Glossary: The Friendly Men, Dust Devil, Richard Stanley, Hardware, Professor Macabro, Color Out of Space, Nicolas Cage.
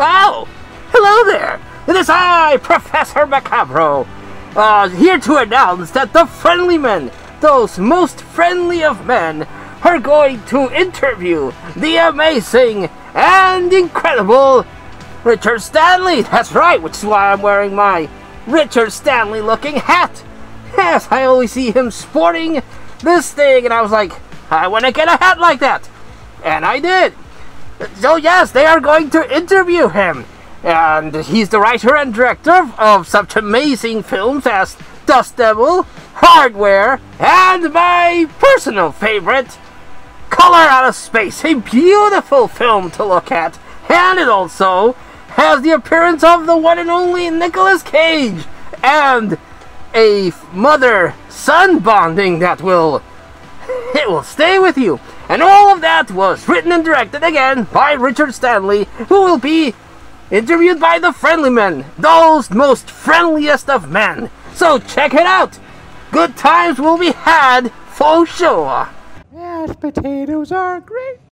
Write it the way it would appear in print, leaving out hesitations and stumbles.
Oh! Hello there! It is I, Professor Macabro, here to announce that the friendly men, those most friendly of men, are going to interview the amazing and incredible Richard Stanley. That's right, which is why I'm wearing my Richard Stanley looking hat. Yes, I always see him sporting this thing, and I was like, I want to get a hat like that. And I did. So yes, they are going to interview him. And he's the writer and director of such amazing films as Dust Devil, Hardware, and my personal favorite, Color Out of Space. A beautiful film to look at. And it also has the appearance of the one and only Nicolas Cage. And a mother-son bonding that will... it will stay with you. And all of that was written and directed again by Richard Stanley, who will be interviewed by the friendly men, those most friendliest of men. So check it out. Good times will be had for sure. Mashed potatoes are great.